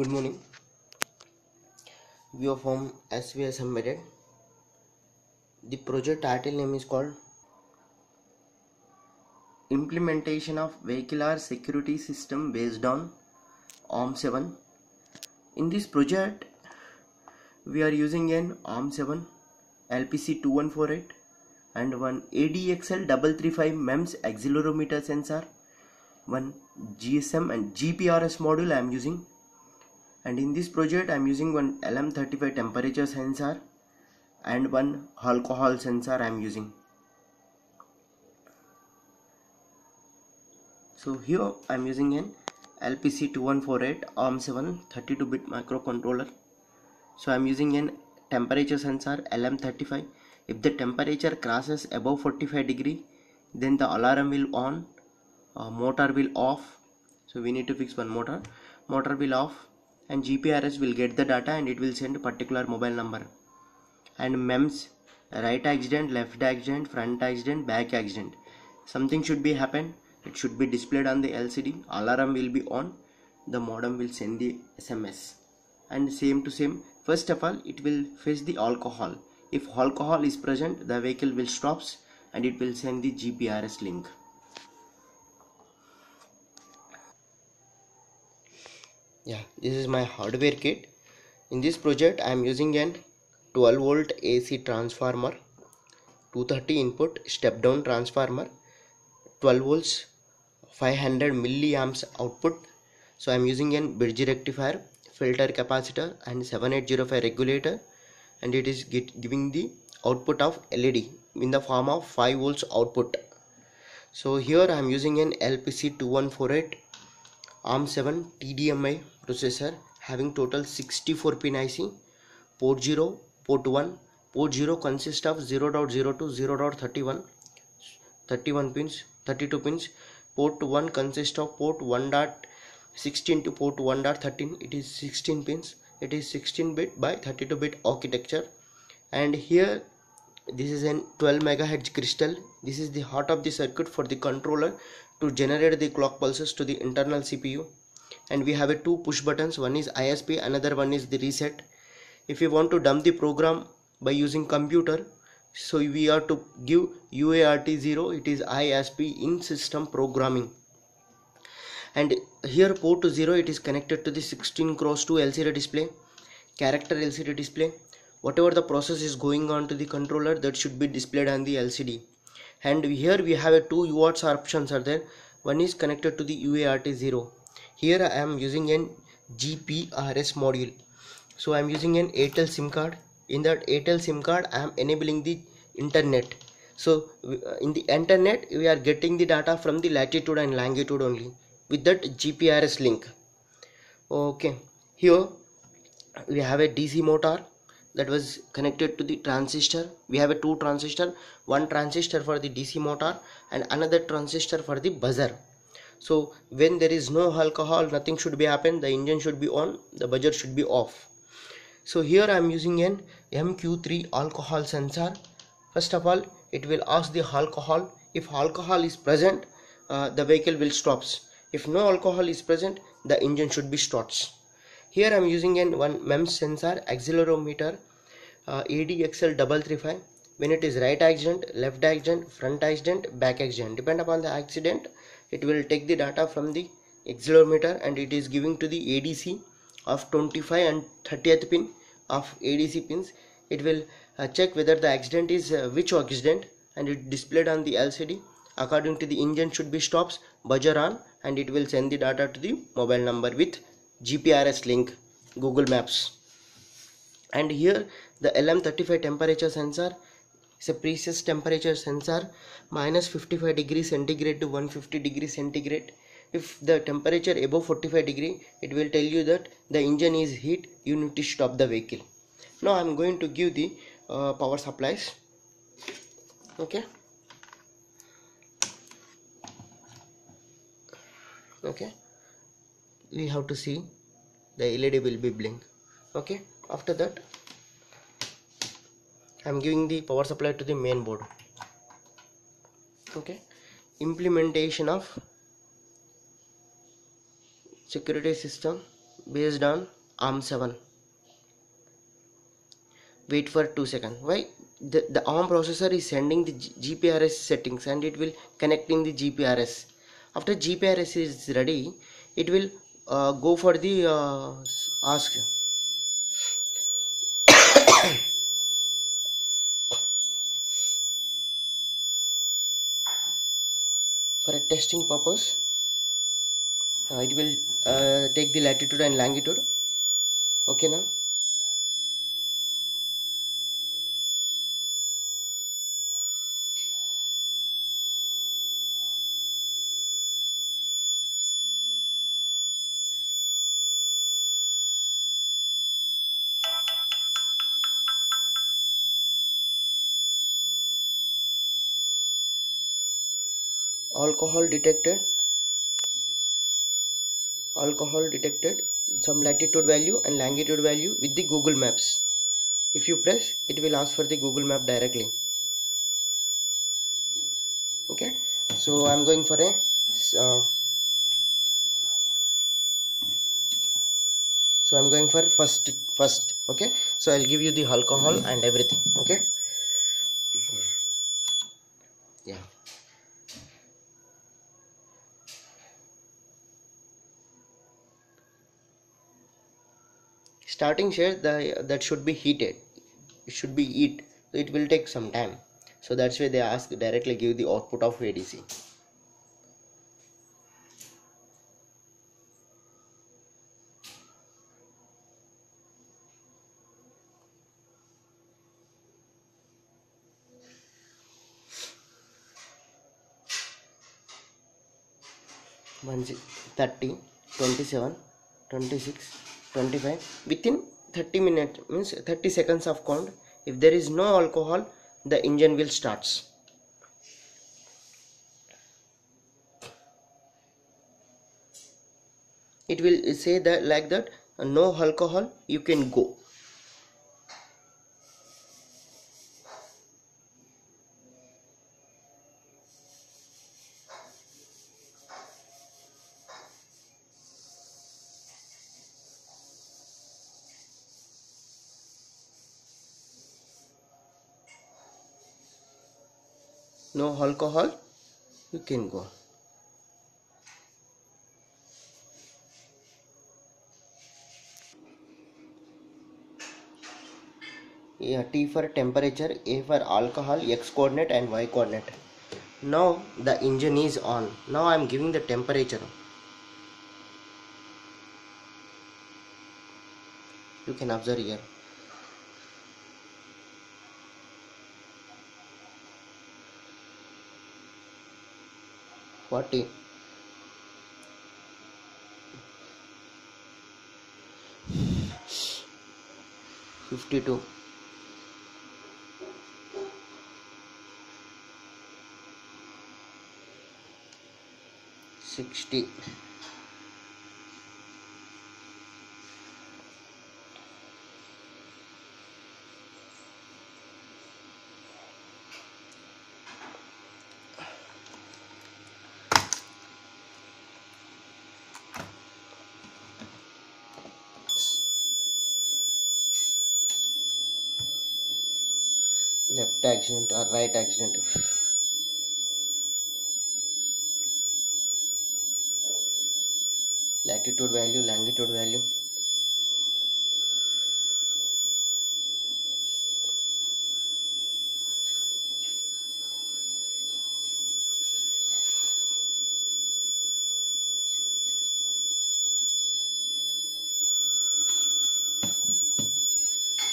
Good morning. We are from SVS Embedded. The project title name is called Implementation of Vehicular Security System based on ARM7. In this project, we are using an ARM7 LPC2148 and one ADXL335 MEMS accelerometer sensor, one GSM and GPRS module I am using. And in this project I am using one LM35 temperature sensor and one alcohol sensor I am using. So here I am using an LPC2148 ARM7 32-bit microcontroller. So I am using an temperature sensor LM35. If the temperature crosses above 45 degrees, then the alarm will on, motor will off. So we need to fix one motor. Motor will off, and GPRS will get the data and it will send a particular mobile number. And MEMS, right accident, left accident, front accident, back accident. Something should be happen. It should be displayed on the LCD. Alarm will be on. The modem will send the SMS. And same to same. First of all, it will fetch the alcohol. If alcohol is present, the vehicle will stops and it will send the GPRS link. This is my hardware kit. In this project I am using an 12 volt AC transformer, 230 input step down transformer, 12 volts 500 milliamps output. So I am using an bridge rectifier, filter capacitor and 7805 regulator, and it is giving the output of LED in the form of 5 volts output. So here I am using an LPC2148 ARM7 TDMI processor having total 64 pin IC, port 0, port 1. Port 0 consists of 0.0 to 0.31, 31 pins, 32 pins. Port 1 consists of port 1.16 to port 1.13. It is 16 pins. It is 16 bit by 32 bit architecture. And here this is an 12 MHz crystal. This is the heart of the circuit for the controller to generate the clock pulses to the internal CPU. And we have a 2 push buttons. One is ISP, another one is the reset. If you want to dump the program by using computer, so we are to give UART 0. It is ISP in system programming. And here port 0, it is connected to the 16:2 LCD display, character LCD display. Whatever the process is going on to the controller, that should be displayed on the LCD. And here we have a 2 UART options are there. One is connected to the UART0. Here I am using an GPRS module. So I am using an Airtel SIM card. In that Airtel SIM card I am enabling the internet. So in the internet we are getting the data from the latitude and longitude only with that GPRS link. Okay. Here we have a DC motor that was connected to the transistor. We have a 2 transistor, one transistor for the DC motor and another transistor for the buzzer. So when there is no alcohol, nothing should be happen. The engine should be on, the buzzer should be off. So here I am using an MQ3 alcohol sensor. First of all, it will ask the alcohol. If alcohol is present, the vehicle will stops. If no alcohol is present, the engine should be starts. Here I am using an one MEMS sensor accelerometer ADXL335. When it is right accident, left accident, front accident, back accident, depend upon the accident, it will take the data from the accelerometer and it is giving to the ADC of 25 and 30th pin of ADC pins. It will check whether the accident is which accident and it displayed on the LCD. According to the engine should be stops, buzzer on, and it will send the data to the mobile number with GPRS link, Google Maps. And here the LM35 temperature sensor is a precise temperature sensor, -55 degrees centigrade to 150 degrees centigrade. If the temperature above 45 degrees, it will tell you that the engine is heat, you need to stop the vehicle. Now I am going to give the power supplies. Okay, we have to see the LED will be blink. Okay, after that I am giving the power supply to the main board. Okay, implementation of security system based on ARM7. Wait for 2 seconds. Why? The ARM processor is sending the GPRS settings and it will connect in the GPRS. After GPRS is ready, it will go for the ask. For a testing purpose, it will take the latitude and longitude. Okay, now. Alcohol detected. Alcohol detected. Some latitude value and longitude value with the Google Maps. If you press, it will ask for the Google Map directly. Okay. So I'm going for a. So I'm going for first. Okay. So I'll give you the alcohol and everything. Okay. Yeah. Starting share that should be heated, it should be heat, so it will take some time. So that's why they ask directly give the output of ADC. One 30, 27, 26. 25 within 30 minutes means 30 seconds of count. If there is no alcohol, the engine will starts. It will say that like that, no alcohol, you can go. No alcohol, you can go. Yeah, T for temperature, A for alcohol, X coordinate and Y coordinate. Now the engine is on. Now I am giving the temperature. You can observe here. Forty, 52, 60. Left accident or right accident. Latitude value, longitude value.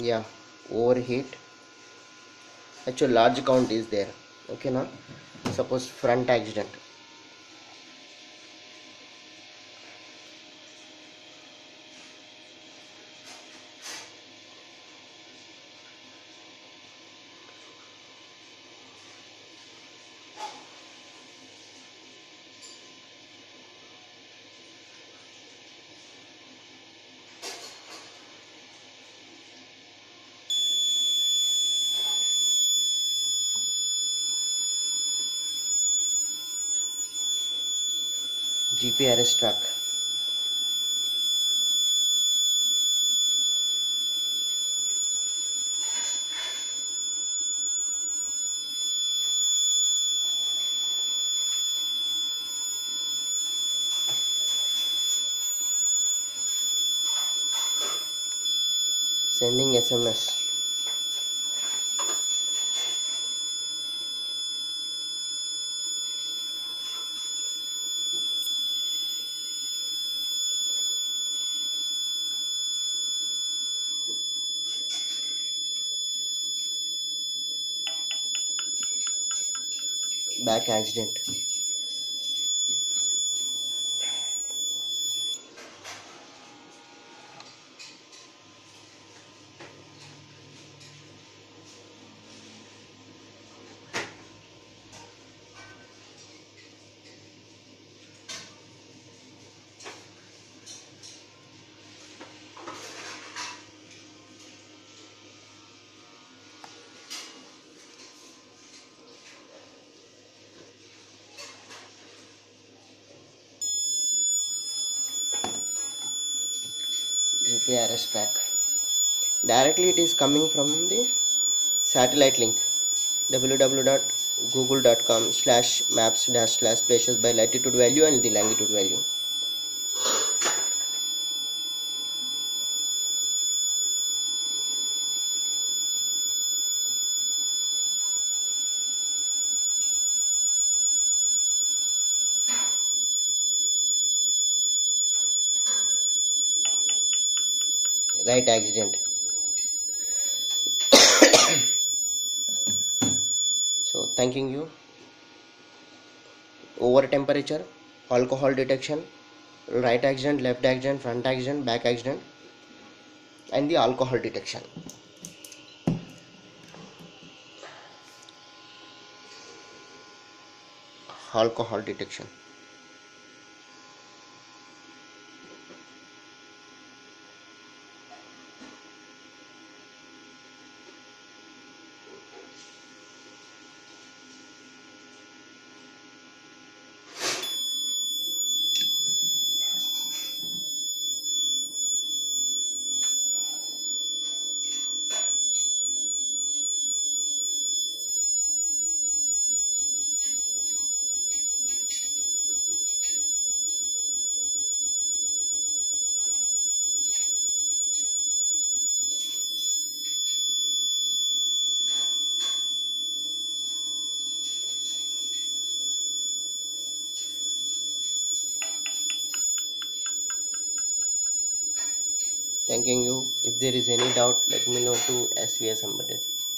Yeah, overheat. Actual large count is there. Okay, now suppose front accident. GPRS track. sending SMS. Back accident. GPRS pack. Directly it is coming from the satellite link www.google.com/maps/places by latitude value and the longitude value. Right accident. So thanking you. Over temperature, alcohol detection, right accident, left accident, front accident, back accident, and the alcohol detection. Alcohol detection. Thanking you. If there is any doubt, let me know to SVS Embedded.